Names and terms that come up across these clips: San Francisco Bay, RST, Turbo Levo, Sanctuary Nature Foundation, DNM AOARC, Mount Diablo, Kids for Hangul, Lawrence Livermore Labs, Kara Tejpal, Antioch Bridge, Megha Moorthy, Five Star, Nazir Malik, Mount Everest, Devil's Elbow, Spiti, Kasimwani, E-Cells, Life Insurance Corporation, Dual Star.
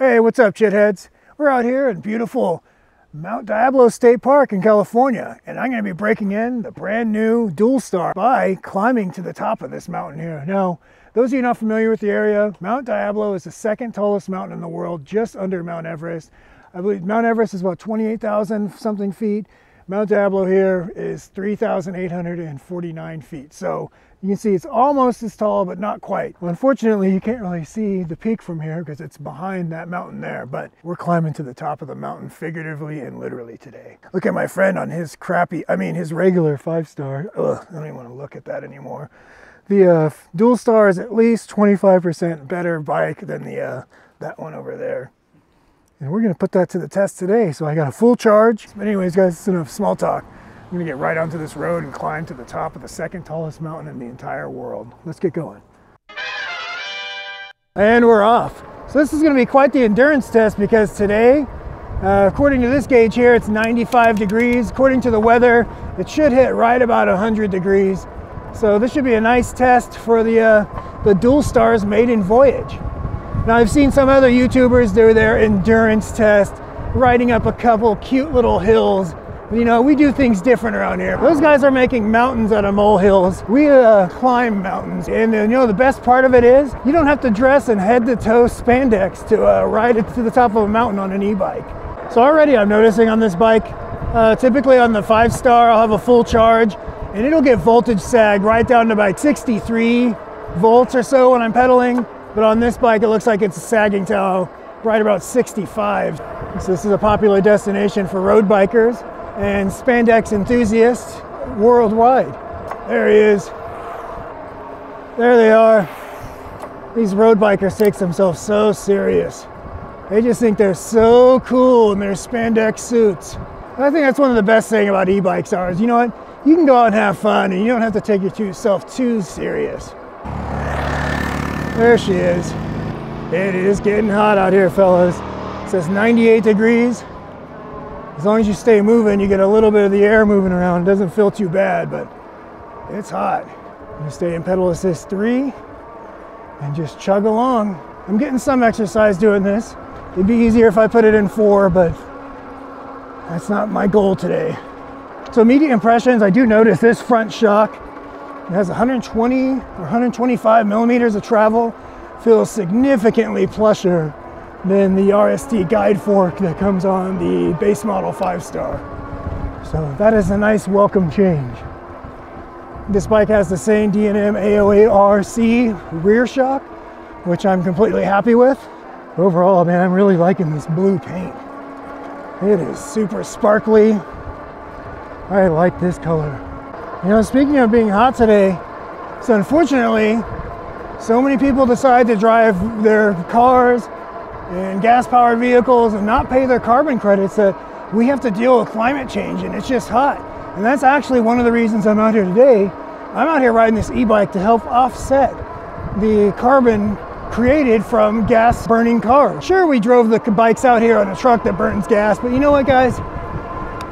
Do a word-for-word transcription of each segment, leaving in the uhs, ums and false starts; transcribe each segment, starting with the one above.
Hey, what's up, chitheads? We're out here in beautiful Mount Diablo State Park in California, and I'm going to be breaking in the brand new Dual Star by climbing to the top of this mountain here. Now, those of you not familiar with the area, Mount Diablo is the second tallest mountain in the world, just under Mount Everest. I believe Mount Everest is about twenty-eight thousand something feet. Mount Diablo here is three thousand eight hundred forty-nine feet. So you can see it's almost as tall, but not quite. Well, unfortunately, you can't really see the peak from here because it's behind that mountain there, but we're climbing to the top of the mountain figuratively and literally today. Look at my friend on his crappy, I mean, his regular five star. Ugh, I don't even want to look at that anymore. The uh, Dual Star is at least twenty-five percent better bike than the uh, that one over there. And we're gonna put that to the test today. So I got a full charge. But anyways, guys, it's enough small talk. I'm gonna get right onto this road and climb to the top of the second tallest mountain in the entire world. Let's get going. And we're off. So this is gonna be quite the endurance test because today, uh, according to this gauge here, it's ninety-five degrees. According to the weather, it should hit right about one hundred degrees. So this should be a nice test for the, uh, the Dual Star's maiden voyage. Now, I've seen some other YouTubers do their endurance test, riding up a couple cute little hills. You know, we do things different around here. Those guys are making mountains out of molehills. We uh, climb mountains, and uh, you know, the best part of it is you don't have to dress in head-to-toe spandex to uh, ride it to the top of a mountain on an e-bike. So already I'm noticing on this bike, uh, typically on the Five Star, I'll have a full charge, and it'll get voltage sagged right down to about sixty-three volts or so when I'm pedaling. But on this bike, it looks like it's sagging to right about sixty-five. So this is a popular destination for road bikers and spandex enthusiasts worldwide. There he is. There they are. These road bikers take themselves so serious. They just think they're so cool in their spandex suits. And I think that's one of the best things about e-bikes are, is you know what? You can go out and have fun and you don't have to take yourself too serious. There she is. It is getting hot out here, fellas. It says ninety-eight degrees. As long as you stay moving, you get a little bit of the air moving around. It doesn't feel too bad, but it's hot. I'm gonna stay in pedal assist three and just chug along. I'm getting some exercise doing this. It'd be easier if I put it in four, but that's not my goal today. So immediate impressions, I do notice this front shock. It has one hundred twenty or one hundred twenty-five millimeters of travel. Feels significantly plusher than the R S T guide fork that comes on the base model five star. So that is a nice welcome change. This bike has the same D N M A O A R C rear shock, which I'm completely happy with. Overall, man, I'm really liking this blue paint. It is super sparkly. I like this color. You know, speaking of being hot today, so unfortunately, so many people decide to drive their cars and gas-powered vehicles and not pay their carbon credits that we have to deal with climate change, and it's just hot. And that's actually one of the reasons I'm out here today. I'm out here riding this e-bike to help offset the carbon created from gas-burning cars. Sure, we drove the bikes out here on a truck that burns gas, but you know what, guys?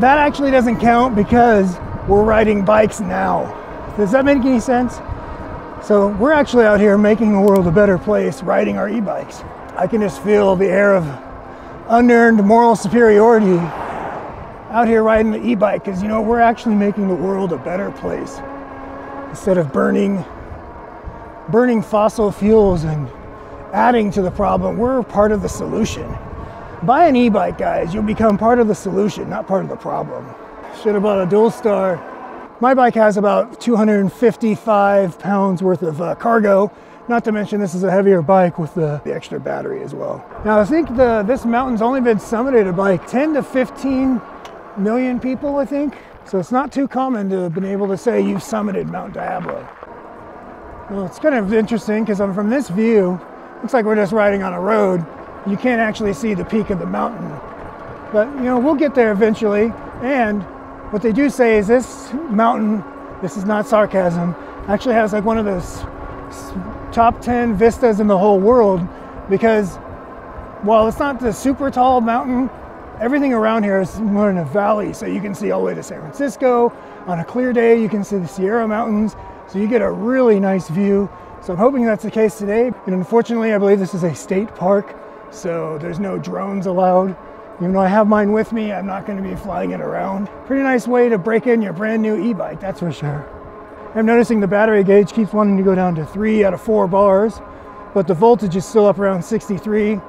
That actually doesn't count because we're riding bikes now. Does that make any sense? So we're actually out here making the world a better place riding our e-bikes. I can just feel the air of unearned moral superiority out here riding the e-bike because, you know, we're actually making the world a better place. Instead of burning, burning fossil fuels and adding to the problem, we're part of the solution. Buy an e-bike, guys. You'll become part of the solution, not part of the problem. Should have bought a Dual Star. My bike has about two hundred fifty-five pounds worth of uh, cargo. Not to mention this is a heavier bike with the, the extra battery as well. Now I think the, this mountain's only been summited by ten to fifteen million people, I think. So it's not too common to have been able to say you've summited Mount Diablo. Well, it's kind of interesting because from this view, looks like we're just riding on a road. You can't actually see the peak of the mountain. But you know, we'll get there eventually. And what they do say is this mountain, this is not sarcasm, actually has like one of those top ten vistas in the whole world because while it's not the super tall mountain, everything around here is more in a valley. So you can see all the way to San Francisco. On a clear day, you can see the Sierra Mountains. So you get a really nice view. So I'm hoping that's the case today. And unfortunately, I believe this is a state park. so there's no drones allowed. Even though I have mine with me, I'm not going to be flying it around. Pretty nice way to break in your brand new e-bike, that's for sure. I'm noticing the battery gauge keeps wanting to go down to three out of four bars, but the voltage is still up around sixty-three.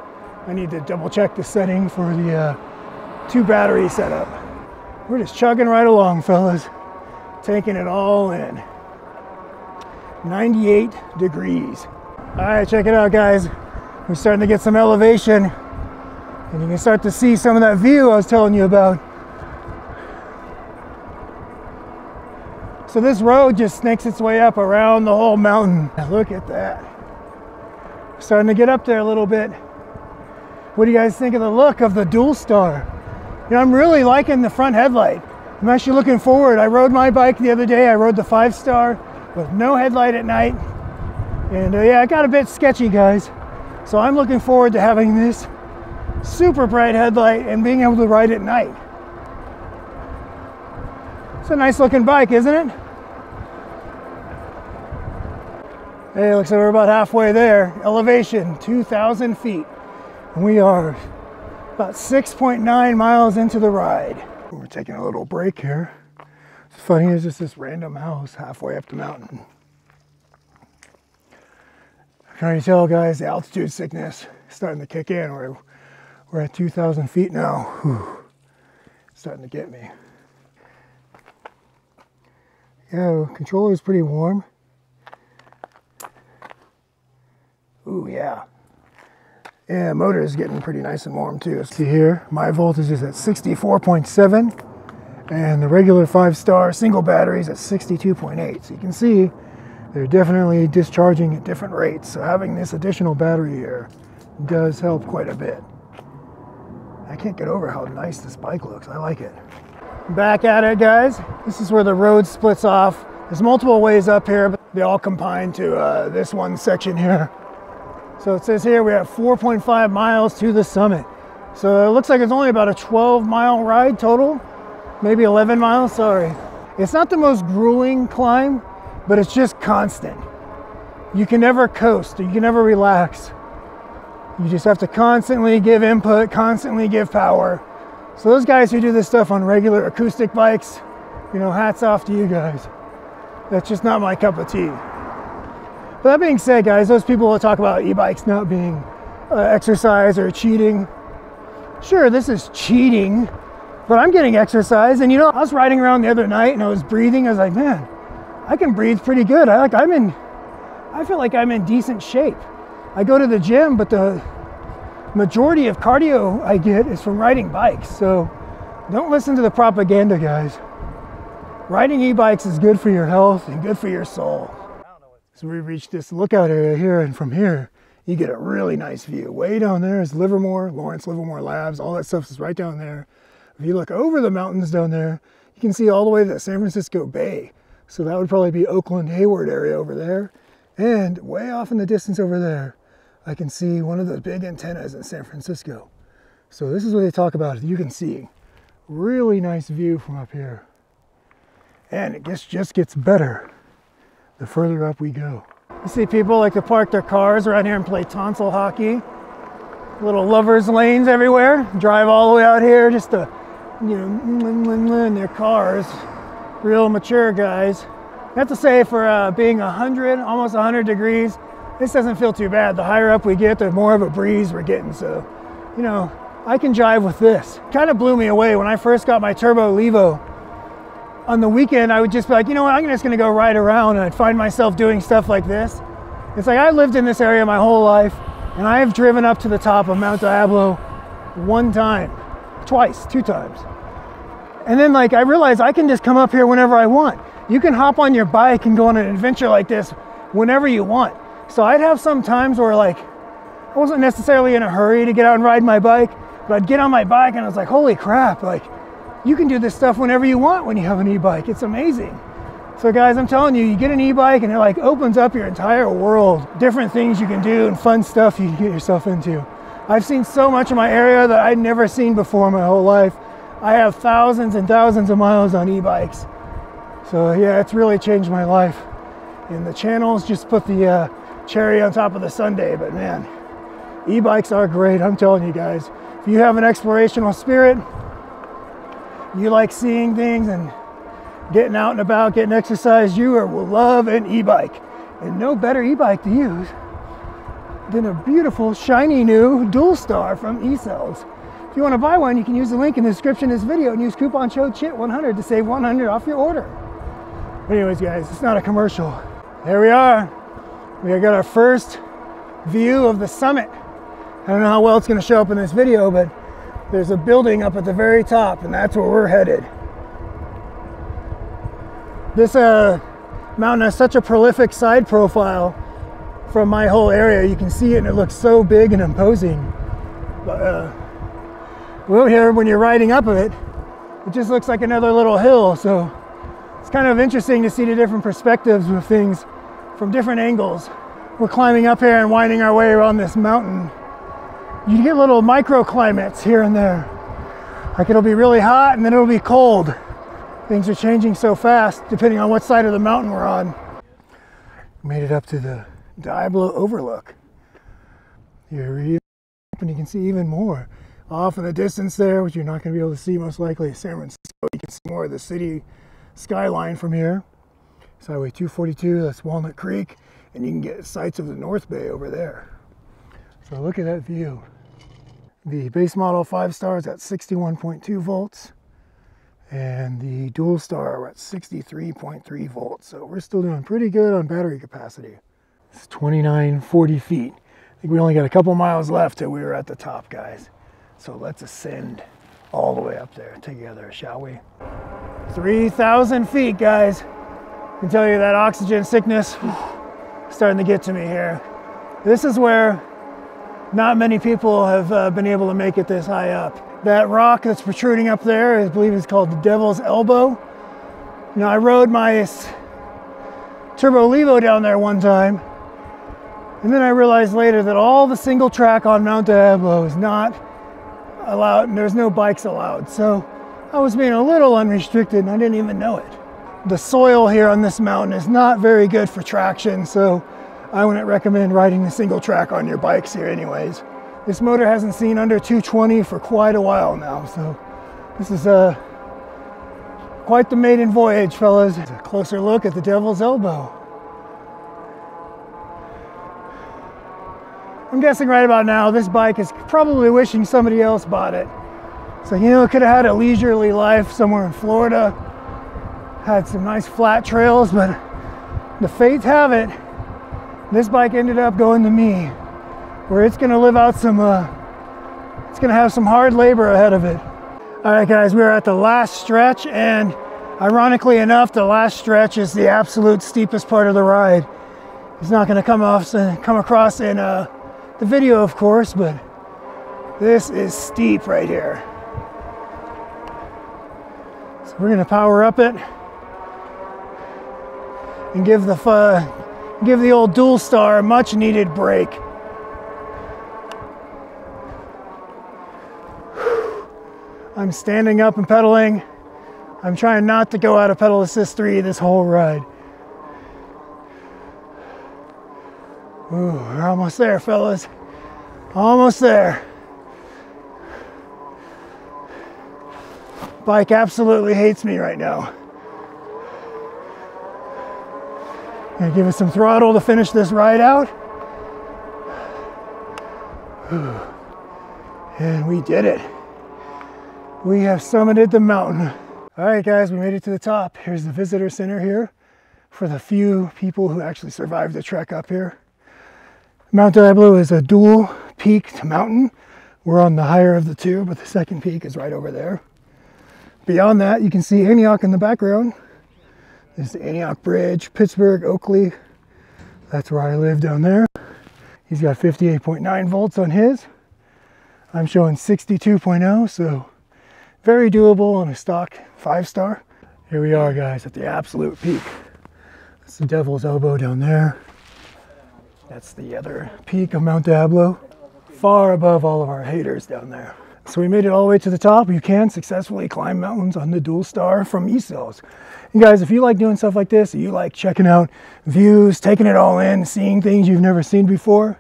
I need to double check the setting for the uh, two battery setup. We're just chugging right along, fellas. Taking it all in. ninety-eight degrees. All right, check it out, guys. We're starting to get some elevation. And you can start to see some of that view I was telling you about. So this road just snakes its way up around the whole mountain. Look at that. Starting to get up there a little bit. What do you guys think of the look of the Dual Star? You know, I'm really liking the front headlight. I'm actually looking forward. I rode my bike the other day. I rode the Five Star with no headlight at night. And uh, yeah, it got a bit sketchy, guys. So I'm looking forward to having this super bright headlight and being able to ride at night. It's a nice looking bike, isn't it? Hey, looks like we're about halfway there. Elevation, two thousand feet. And we are about six point nine miles into the ride. We're taking a little break here. It's funny, it's just this random house halfway up the mountain. I'm trying to tell, guys, the altitude sickness is starting to kick in. We're, we're at two thousand feet now. Whew. It's starting to get me. Yeah, controller's pretty warm. Ooh, yeah. Yeah, motor is getting pretty nice and warm too. See here, my voltage is at sixty-four point seven and the regular five-star single battery is at sixty-two point eight. So you can see they're definitely discharging at different rates. So having this additional battery here does help quite a bit. I can't get over how nice this bike looks. I like it. Back at it, guys. This is where the road splits off. There's multiple ways up here, but they all combine to uh, this one section here. So it says here we have four point five miles to the summit. So it looks like it's only about a twelve mile ride total, maybe eleven miles, sorry. It's not the most grueling climb, but it's just constant. You can never coast, you can never relax. You just have to constantly give input, constantly give power. So those guys who do this stuff on regular acoustic bikes, you know, hats off to you guys. That's just not my cup of tea. But that being said, guys, those people will talk about e-bikes not being uh, exercise or cheating. Sure, this is cheating, but I'm getting exercise. And you know, I was riding around the other night and I was breathing. I was like, man, I can breathe pretty good. I like, I'm in, I feel like I'm in decent shape. I go to the gym, but the majority of cardio I get is from riding bikes. So don't listen to the propaganda, guys. Riding e-bikes is good for your health and good for your soul. So we reached this lookout area here, and from here, you get a really nice view. Way down there is Livermore, Lawrence Livermore Labs, all that stuff is right down there. If you look over the mountains down there, you can see all the way to the San Francisco Bay. So that would probably be Oakland, Hayward area over there. And way off in the distance over there, I can see one of those big antennas in San Francisco. So this is what they talk about. You can see really nice view from up here. And it just, just gets better the further up we go. You see people like to park their cars around here and play tonsil hockey. Little lovers lanes everywhere. Drive all the way out here just to, you know, in their cars. Real mature guys. I have to say, for uh, being a hundred, almost a hundred degrees, this doesn't feel too bad. The higher up we get, the more of a breeze we're getting. So, you know, I can jive with this. Kind of blew me away when I first got my Turbo Levo. On the weekend, I would just be like, you know what, I'm just gonna go ride around, and I'd find myself doing stuff like this. It's like, I lived in this area my whole life, and I have driven up to the top of Mount Diablo one time, twice, two times. And then like, I realized I can just come up here whenever I want. You can hop on your bike and go on an adventure like this whenever you want. So I'd have some times where like, I wasn't necessarily in a hurry to get out and ride my bike, but I'd get on my bike and I was like, holy crap, like, you can do this stuff whenever you want when you have an e-bike. It's amazing. So guys, I'm telling you, you get an e-bike and it like opens up your entire world. Different things you can do and fun stuff you can get yourself into. I've seen so much in my area that I'd never seen before in my whole life. I have thousands and thousands of miles on e-bikes. So yeah, it's really changed my life. And the channels just put the uh, cherry on top of the sundae, but man, E-bikes are great, I'm telling you guys. If you have an explorational spirit, you like seeing things and getting out and about, getting exercise, you will love an e-bike. And no better e-bike to use than a beautiful, shiny new Dual Star from E-Cells. If you want to buy one, you can use the link in the description of this video and use coupon code C H I T one hundred to save one hundred off your order. But anyways, guys, it's not a commercial. Here we are. We got our first view of the summit. I don't know how well it's going to show up in this video, but there's a building up at the very top, and that's where we're headed. This uh, mountain has such a prolific side profile from my whole area. You can see it, and it looks so big and imposing. But, uh, well, here, when you're riding up of it, it just looks like another little hill. So it's kind of interesting to see the different perspectives of things from different angles. We're climbing up here and winding our way around this mountain. You get little microclimates here and there. Like it'll be really hot and then it'll be cold. Things are changing so fast depending on what side of the mountain we're on. Made it up to the Diablo overlook. Here we are, and you can see even more. Off in the distance there, which you're not going to be able to see most likely, is San Francisco. You can see more of the city skyline from here. It's Highway two forty-two, that's Walnut Creek, and you can get sights of the North Bay over there. So look at that view. The base model Five Star is at sixty-one point two volts, and the Dual Star are at sixty-three point three volts. So we're still doing pretty good on battery capacity. It's twenty-nine forty feet. I think we only got a couple miles left till we were at the top, guys. So let's ascend all the way up there together, shall we? three thousand feet, guys. I can tell you that oxygen sickness whew, starting to get to me here. This is where not many people have uh, been able to make it this high up. That rock that's protruding up there, I believe it's called the Devil's Elbow. You know, I rode my Turbo Levo down there one time, and then I realized later that all the single track on Mount Diablo is not allowed, and there's no bikes allowed. So I was being a little unrestricted and I didn't even know it. The soil here on this mountain is not very good for traction, so I wouldn't recommend riding the single track on your bikes here anyways. This motor hasn't seen under two twenty for quite a while now, so this is uh, quite the maiden voyage, fellas. A closer look at the Devil's Elbow. I'm guessing right about now this bike is probably wishing somebody else bought it. So, you know, it could have had a leisurely life somewhere in Florida, had some nice flat trails, but the fates have it. This bike ended up going to me, where it's gonna live out some, uh, it's gonna have some hard labor ahead of it. All right, guys, we're at the last stretch, and ironically enough, the last stretch is the absolute steepest part of the ride. It's not gonna come off, come across in uh, the video, of course, but this is steep right here. So we're gonna power up it and give the, uh, give the old Dual Star a much needed break. I'm standing up and pedaling. I'm trying not to go out of pedal assist three this whole ride. Ooh, we're almost there, fellas. Almost there. Bike absolutely hates me right now. Gonna give it some throttle to finish this ride out. And we did it. We have summited the mountain. All right, guys, we made it to the top. Here's the visitor center here for the few people who actually survived the trek up here. Mount Diablo is a dual peaked mountain. We're on the higher of the two, but the second peak is right over there. Beyond that, you can see Antioch in the background. This is the Antioch Bridge, Pittsburgh, Oakley. That's where I live down there. He's got fifty-eight point nine volts on his. I'm showing sixty-two point oh, so very doable on a stock Five Star. Here we are, guys, at the absolute peak. That's the Devil's Elbow down there. That's the other peak of Mount Diablo, far above all of our haters down there. So we made it all the way to the top. You can successfully climb mountains on the Dual Star from E-Cells. And guys, if you like doing stuff like this, you like checking out views, taking it all in, seeing things you've never seen before,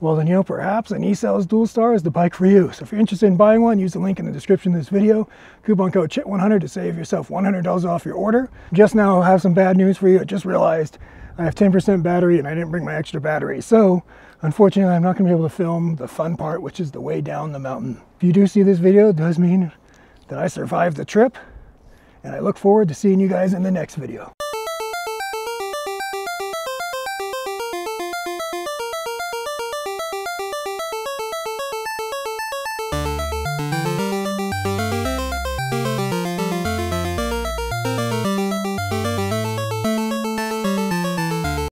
well then, you know, perhaps an E-Cells Dual Star is the bike for you. So if you're interested in buying one, use the link in the description of this video. Coupon code C H I T one hundred to save yourself one hundred dollars off your order. Just now, I have some bad news for you. I just realized I have ten percent battery and I didn't bring my extra battery. So unfortunately, I'm not gonna be able to film the fun part, which is the way down the mountain. If you do see this video, it does mean that I survived the trip, and I look forward to seeing you guys in the next video.